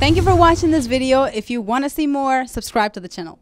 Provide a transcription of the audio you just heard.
Thank you for watching this video. If you want to see more, subscribe to the channel.